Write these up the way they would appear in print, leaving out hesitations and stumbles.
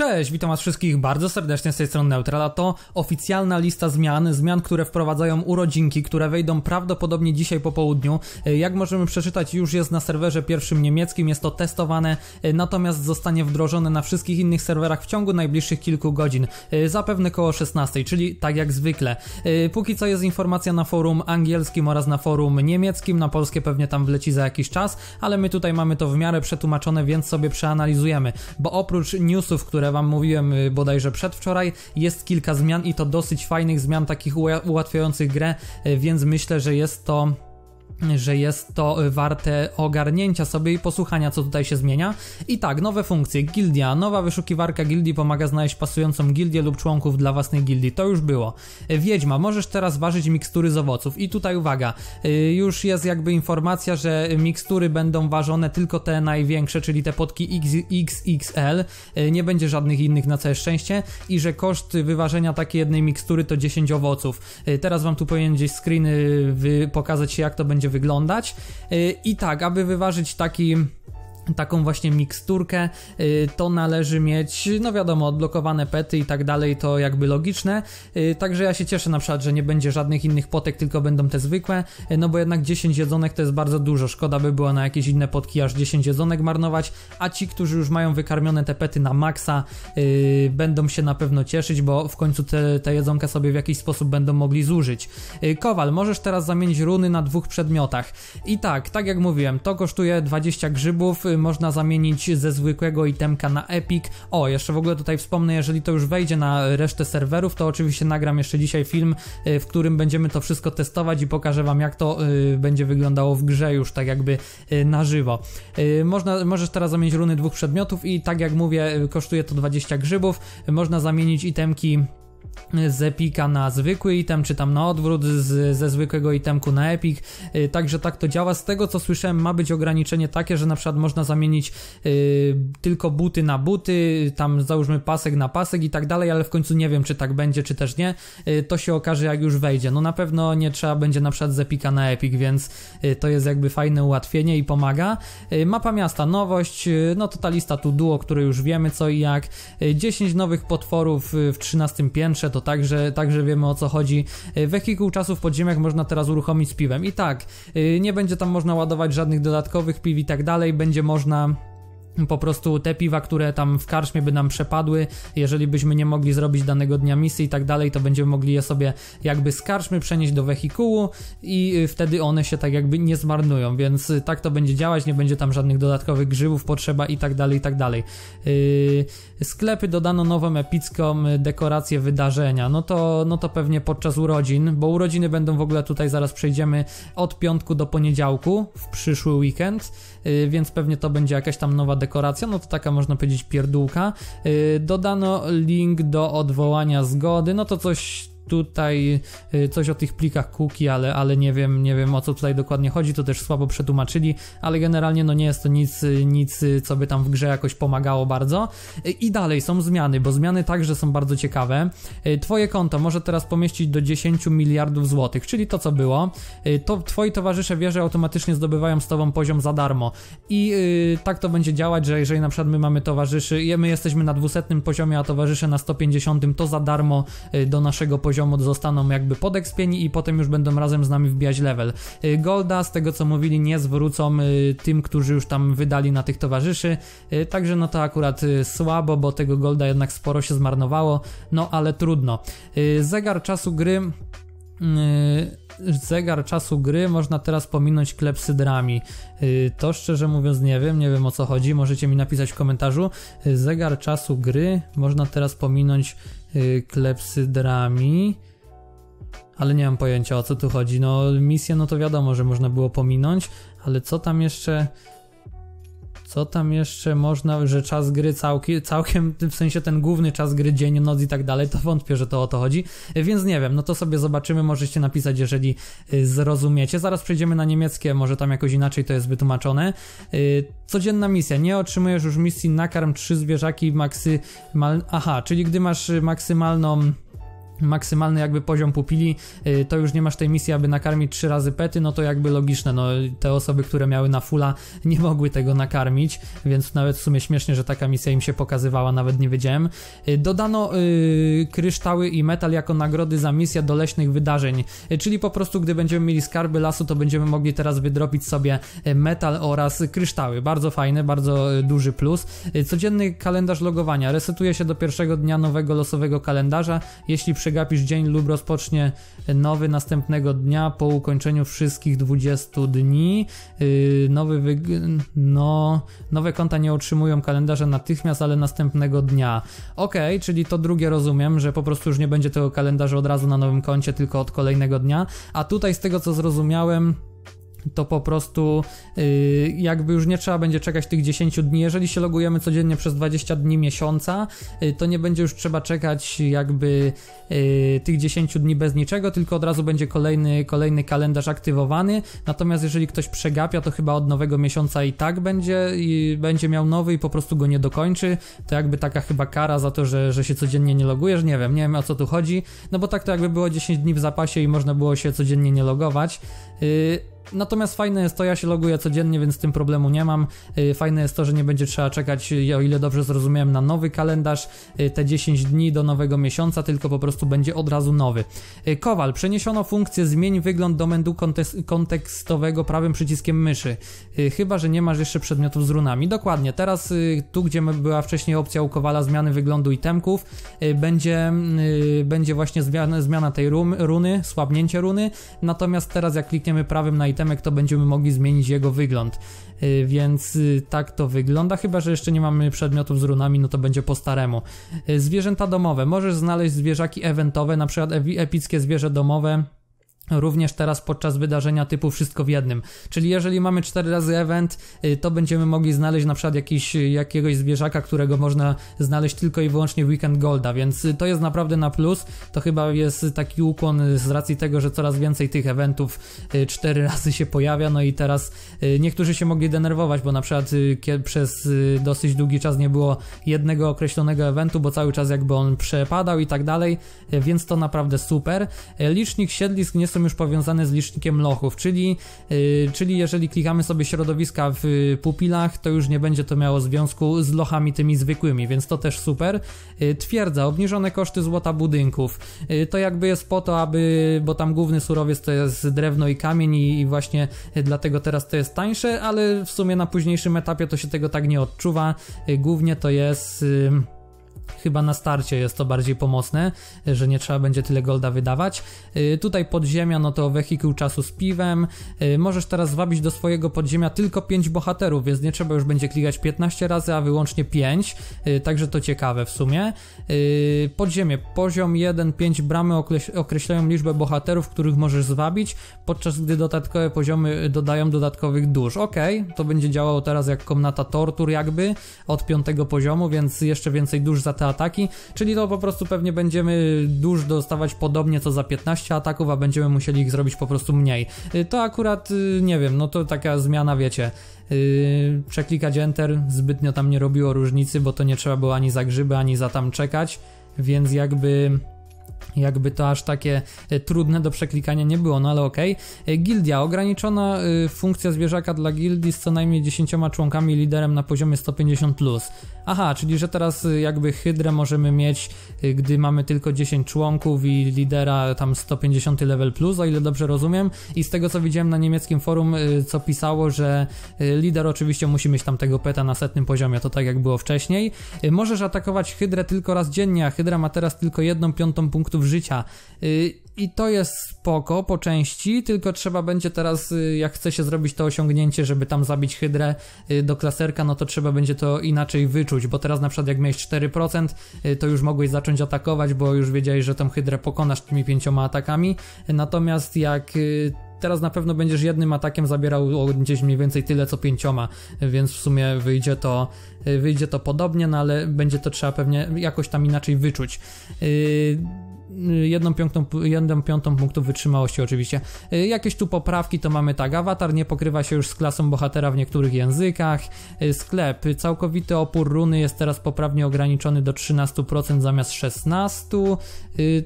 Cześć, witam was wszystkich bardzo serdecznie, z tej strony Neutral, a to oficjalna lista zmian, które wprowadzają urodzinki, które wejdą prawdopodobnie dzisiaj po południu. Jak możemy przeczytać, już jest na serwerze pierwszym niemieckim, jest to testowane, natomiast zostanie wdrożone na wszystkich innych serwerach w ciągu najbliższych kilku godzin, zapewne koło 16, czyli tak jak zwykle. Póki co jest informacja na forum angielskim oraz na forum niemieckim, na polskie pewnie tam wleci za jakiś czas, ale my tutaj mamy to w miarę przetłumaczone, więc sobie przeanalizujemy, bo oprócz newsów, które wam mówiłem bodajże przedwczoraj, jest kilka zmian i to dosyć fajnych zmian, takich ułatwiających grę, więc myślę, że jest to warte ogarnięcia sobie i posłuchania, co tutaj się zmienia. I tak, nowe funkcje, gildia, nowa wyszukiwarka gildii pomaga znaleźć pasującą gildię lub członków dla własnej gildii, to już było. Wiedźma, możesz teraz ważyć mikstury z owoców i tutaj uwaga, już jest jakby informacja, że mikstury będą ważone tylko te największe, czyli te potki XXL, nie będzie żadnych innych na całe szczęście i że koszt wyważenia takiej jednej mikstury to 10 owoców. Teraz wam tu powinien gdzieś screeny pokazać się, jak to będzie wyglądać. I tak, aby wyważyć taką właśnie miksturkę, to należy mieć, no wiadomo, odblokowane pety i tak dalej, to jakby logiczne, także ja się cieszę na przykład, że nie będzie żadnych innych potek, tylko będą te zwykłe, no bo jednak 10 jedzonek to jest bardzo dużo, szkoda by było na jakieś inne potki aż 10 jedzonek marnować, a ci, którzy już mają wykarmione te pety na maksa, będą się na pewno cieszyć, bo w końcu te jedzonka sobie w jakiś sposób będą mogli zużyć. Kowal, możesz teraz zamienić runy na 2 przedmiotach i tak jak mówiłem, to kosztuje 20 grzybów, można zamienić ze zwykłego itemka na epic. O, jeszcze w ogóle tutaj wspomnę, jeżeli to już wejdzie na resztę serwerów, to oczywiście nagram jeszcze dzisiaj film, w którym będziemy to wszystko testować i pokażę wam, jak to będzie wyglądało w grze już tak jakby na żywo. Możesz teraz zamienić runy 2 przedmiotów i tak jak mówię, kosztuje to 20 grzybów, można zamienić itemki z epika na zwykły item, czy tam na odwrót, ze zwykłego itemku na epik, także tak to działa. Z tego co słyszałem, ma być ograniczenie takie, że na przykład można zamienić tylko buty na buty, tam załóżmy pasek na pasek i tak dalej, ale w końcu nie wiem, czy tak będzie, czy też nie, to się okaże, jak już wejdzie. No na pewno nie trzeba będzie na przykład z epika na epik, więc to jest jakby fajne ułatwienie i pomaga. Mapa miasta, nowość, no to ta lista tu duo, które już wiemy co i jak, 10 nowych potworów w 13 piętrze, to także wiemy o co chodzi. Wehikuł czasu w podziemiach można teraz uruchomić z piwem i tak, nie będzie tam można ładować żadnych dodatkowych piw i tak dalej, będzie można po prostu te piwa, które tam w karczmie by nam przepadły, jeżeli byśmy nie mogli zrobić danego dnia misji i tak dalej, to będziemy mogli je sobie jakby z karczmy przenieść do wehikułu i wtedy one się tak jakby nie zmarnują, więc tak to będzie działać, nie będzie tam żadnych dodatkowych grzybów potrzeba i tak dalej, i tak dalej. Sklepy, dodano nową epicką dekorację wydarzenia, no to pewnie podczas urodzin, bo urodziny będą w ogóle, tutaj zaraz przejdziemy, od piątku do poniedziałku w przyszły weekend, więc pewnie to będzie jakaś tam nowa dekoracja, no to taka można powiedzieć pierdółka. Dodano link do odwołania zgody, no to coś tutaj, coś o tych plikach cookie, ale nie wiem o co tutaj dokładnie chodzi, to też słabo przetłumaczyli, ale generalnie no nie jest to nic, co by tam w grze jakoś pomagało bardzo. I dalej są zmiany, bo zmiany także są bardzo ciekawe. Twoje konto może teraz pomieścić do 10 miliardów złotych, czyli to co było, to twoi towarzysze wieży automatycznie zdobywają z tobą poziom za darmo i tak to będzie działać, że jeżeli na przykład my mamy towarzyszy, my jesteśmy na 200 poziomie, a towarzysze na 150, to za darmo do naszego poziomu zostaną jakby podekspieni i potem już będą razem z nami wbijać level. Golda, z tego co mówili, nie zwrócą tym, którzy już tam wydali na tych towarzyszy, także no to akurat słabo, bo tego golda jednak sporo się zmarnowało, no ale trudno. Zegar czasu gry można teraz pominąć klepsydrami. To szczerze mówiąc nie wiem o co chodzi, możecie mi napisać w komentarzu. Zegar czasu gry można teraz pominąć klepsydrami, ale nie mam pojęcia o co tu chodzi. No misję no to wiadomo, że można było pominąć, ale co tam jeszcze można, że czas gry całkiem, w sensie ten główny czas gry, dzień, noc i tak dalej, to wątpię, że to o to chodzi, więc nie wiem, no to sobie zobaczymy, możecie napisać, jeżeli zrozumiecie. Zaraz przejdziemy na niemieckie, może tam jakoś inaczej to jest wytłumaczone. Codzienna misja, nie otrzymujesz już misji nakarm 3 zwierzaki maksymalne, aha, czyli gdy masz maksymalną maksymalny jakby poziom pupili, to już nie masz tej misji, aby nakarmić 3 razy pety, no to jakby logiczne, no te osoby, które miały na fulla, nie mogły tego nakarmić, więc nawet w sumie śmiesznie, że taka misja im się pokazywała, nawet nie wiedziałem. Dodano kryształy i metal jako nagrody za misję do leśnych wydarzeń, czyli po prostu gdy będziemy mieli skarby lasu, to będziemy mogli teraz wydropić sobie metal oraz kryształy. Bardzo fajne, bardzo duży plus. Codzienny kalendarz logowania resetuje się do pierwszego dnia nowego losowego kalendarza, jeśli przegapisz dzień lub rozpocznie nowy następnego dnia po ukończeniu wszystkich 20 dni. Nowe konta nie otrzymują kalendarza natychmiast, ale następnego dnia. Ok, czyli to drugie rozumiem, że po prostu już nie będzie tego kalendarza od razu na nowym koncie, tylko od kolejnego dnia. A tutaj z tego co zrozumiałem, to po prostu jakby już nie trzeba będzie czekać tych 10 dni. Jeżeli się logujemy codziennie przez 20 dni miesiąca, to nie będzie już trzeba czekać jakby tych 10 dni bez niczego, tylko od razu będzie kolejny kalendarz aktywowany. Natomiast jeżeli ktoś przegapia, to chyba od nowego miesiąca i tak będzie miał nowy i po prostu go nie dokończy. To jakby taka chyba kara za to, że się codziennie nie logujesz. Nie wiem o co tu chodzi, no bo tak to jakby było 10 dni w zapasie i można było się codziennie nie logować. Natomiast fajne jest to, ja się loguję codziennie, więc z tym problemu nie mam. Fajne jest to, że nie będzie trzeba czekać, o ile dobrze zrozumiałem, na nowy kalendarz, te 10 dni do nowego miesiąca, tylko po prostu będzie od razu nowy. Kowal, przeniesiono funkcję zmień wygląd do menu kontekstowego prawym przyciskiem myszy, chyba że nie masz jeszcze przedmiotów z runami. Dokładnie, teraz tu gdzie była wcześniej opcja u Kowala zmiany wyglądu itemków, będzie właśnie zmiana tej runy, słabnięcie runy, natomiast teraz jak klikniemy prawym na itemek, to będziemy mogli zmienić jego wygląd. Więc tak to wygląda, chyba że jeszcze nie mamy przedmiotów z runami, no to będzie po staremu. Zwierzęta domowe, możesz znaleźć zwierzaki eventowe, na przykład epickie zwierzę domowe, również teraz podczas wydarzenia typu wszystko w jednym. Czyli jeżeli mamy 4 razy event, to będziemy mogli znaleźć na przykład jakiegoś zwierzaka, którego można znaleźć tylko i wyłącznie w Weekend Golda, więc to jest naprawdę na plus. To chyba jest taki ukłon z racji tego, że coraz więcej tych eventów 4 razy się pojawia, no i teraz niektórzy się mogli denerwować, bo na przykład przez dosyć długi czas nie było jednego określonego eventu, bo cały czas jakby on przepadał i tak dalej, więc to naprawdę super. Licznik siedlisk nie są już powiązane z licznikiem lochów, czyli jeżeli klikamy sobie środowiska w pupilach, to już nie będzie to miało związku z lochami tymi zwykłymi, więc to też super. Twierdza, obniżone koszty złota budynków, to jakby jest po to, bo tam główny surowiec to jest drewno i kamień i właśnie dlatego teraz to jest tańsze, ale w sumie na późniejszym etapie to się tego tak nie odczuwa, głównie to jest... Chyba na starcie jest to bardziej pomocne, że nie trzeba będzie tyle golda wydawać. Tutaj podziemia, no to wehikuł czasu z piwem. Możesz teraz zwabić do swojego podziemia tylko 5 bohaterów, więc nie trzeba już będzie klikać 15 razy, a wyłącznie 5. Także to ciekawe w sumie. Podziemie, poziom 1, 5 bramy określają liczbę bohaterów, których możesz zwabić, podczas gdy dodatkowe poziomy dodają dodatkowych dusz. Ok, to będzie działało teraz jak komnata tortur jakby od 5 poziomu, więc jeszcze więcej dusz za te ataki, czyli to po prostu pewnie będziemy dusz dostawać podobnie co za 15 ataków, a będziemy musieli ich zrobić po prostu mniej. To akurat nie wiem, no to taka zmiana, wiecie, przeklikać enter zbytnio tam nie robiło różnicy, bo to nie trzeba było ani za grzyby, ani za tam czekać, więc jakby to aż takie trudne do przeklikania nie było, no ale okej. Gildia, ograniczona funkcja zwierzaka dla gildii z co najmniej 10 członkami, liderem na poziomie 150+. Aha, czyli że teraz jakby hydrę możemy mieć, gdy mamy tylko 10 członków i lidera tam 150 level plus, o ile dobrze rozumiem, i z tego co widziałem na niemieckim forum, co pisało, że lider oczywiście musi mieć tam tego peta na 100 poziomie, to tak jak było wcześniej. Możesz atakować hydrę tylko raz dziennie, a hydra ma teraz tylko 1/5 punktów życia. I to jest spoko po części, tylko trzeba będzie teraz, jak chce się zrobić to osiągnięcie, żeby tam zabić hydrę do klaserka, no to trzeba będzie to inaczej wyczuć, bo teraz na przykład jak miałeś 4%, to już mogłeś zacząć atakować, bo już wiedziałeś, że tą hydrę pokonasz tymi 5 atakami, natomiast jak Teraz na pewno będziesz jednym atakiem zabierał gdzieś mniej więcej tyle co 5, więc w sumie wyjdzie to podobnie, no ale będzie to trzeba pewnie jakoś tam inaczej wyczuć. 1/5 punktu wytrzymałości oczywiście. Jakieś tu poprawki to mamy tak, awatar nie pokrywa się już z klasą bohatera w niektórych językach. Sklep, całkowity opór runy jest teraz poprawnie ograniczony do 13% zamiast 16%.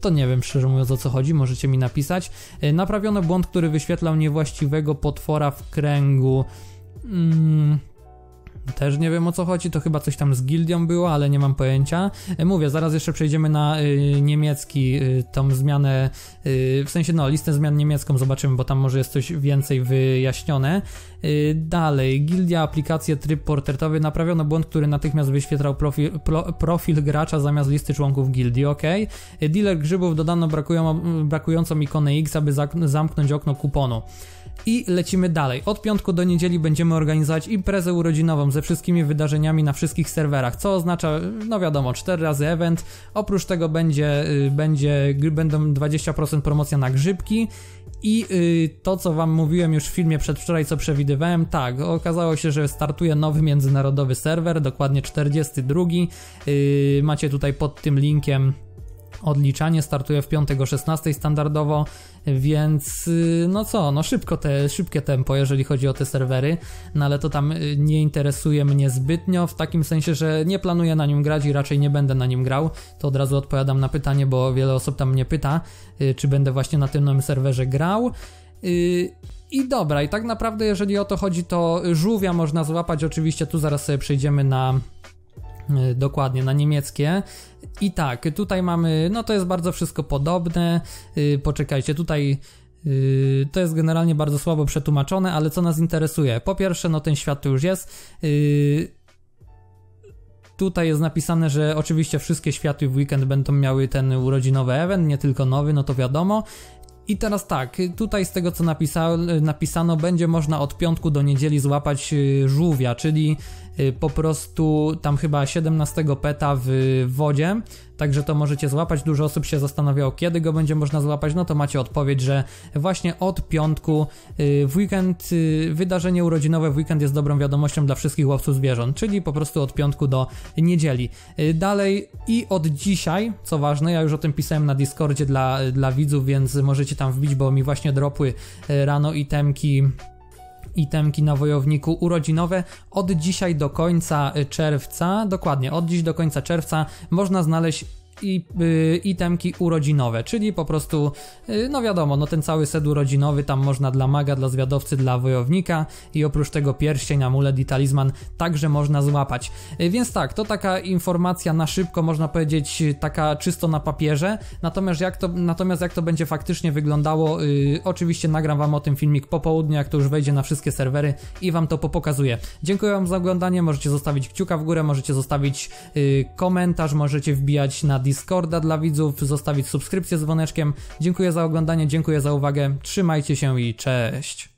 To nie wiem szczerze mówiąc o co chodzi, możecie mi napisać. Naprawiono błąd, który wyświetlał niewłaściwego potwora w kręgu. Też nie wiem o co chodzi, to chyba coś tam z gildią było, ale nie mam pojęcia. Mówię, zaraz jeszcze przejdziemy na niemiecki, tą zmianę, w sensie no listę zmian niemiecką zobaczymy, bo tam może jest coś więcej wyjaśnione. Dalej, gildia, aplikacje, tryb portretowy, naprawiono błąd, który natychmiast wyświetlał profil gracza zamiast listy członków gildii, ok. Dealer grzybów, dodano brakującą ikonę X, aby zamknąć okno kuponu. I lecimy dalej. Od piątku do niedzieli będziemy organizować imprezę urodzinową ze wszystkimi wydarzeniami na wszystkich serwerach, co oznacza, no wiadomo, 4 razy event. Oprócz tego będą 20% promocja na grzybki. I to co wam mówiłem już w filmie przedwczoraj, co przewidywałem, tak, okazało się, że startuje nowy międzynarodowy serwer, dokładnie 42. Macie tutaj pod tym linkiem odliczanie, startuje w piątek o 16 standardowo, więc no co, no szybkie tempo jeżeli chodzi o te serwery, no ale to tam nie interesuje mnie zbytnio, w takim sensie, że nie planuję na nim grać i raczej nie będę na nim grał, to od razu odpowiadam na pytanie, bo wiele osób tam mnie pyta, czy będę właśnie na tym nowym serwerze grał. I dobra, i tak naprawdę jeżeli o to chodzi, to żółwia można złapać, oczywiście tu zaraz sobie przejdziemy na... Dokładnie, na niemieckie. I tak, tutaj mamy, no to jest bardzo wszystko podobne. Poczekajcie, tutaj to jest generalnie bardzo słabo przetłumaczone, ale co nas interesuje? Po pierwsze, no ten świat to już jest. Tutaj jest napisane, że oczywiście wszystkie światy w weekend będą miały ten urodzinowy event, nie tylko nowy, no to wiadomo. I teraz tak, tutaj z tego co napisano, będzie można od piątku do niedzieli złapać żółwia, czyli po prostu tam chyba 17 peta w wodzie, także to możecie złapać. Dużo osób się zastanawiało, kiedy go będzie można złapać, no to macie odpowiedź, że właśnie od piątku w weekend, wydarzenie urodzinowe w weekend jest dobrą wiadomością dla wszystkich łowców zwierząt, czyli po prostu od piątku do niedzieli. Dalej, i od dzisiaj, co ważne, ja już o tym pisałem na Discordzie dla widzów, więc możecie tam wbić, bo mi właśnie dropły rano itemki na wojowniku urodzinowe. Od dzisiaj do końca czerwca, dokładnie, od dziś do końca czerwca można znaleźć itemki urodzinowe, czyli po prostu, no wiadomo, no ten cały set urodzinowy, tam można dla maga, dla zwiadowcy, dla wojownika i oprócz tego pierścień, amulet i talizman także można złapać. Więc tak, to taka informacja na szybko, można powiedzieć, taka czysto na papierze, natomiast jak to będzie faktycznie wyglądało, oczywiście nagram wam o tym filmik po południu, jak to już wejdzie na wszystkie serwery i wam to popokazuję. Dziękuję wam za oglądanie, możecie zostawić kciuka w górę, możecie zostawić komentarz, możecie wbijać na Discorda dla widzów, zostawić subskrypcję z dzwoneczkiem. Dziękuję za oglądanie, dziękuję za uwagę, trzymajcie się i cześć!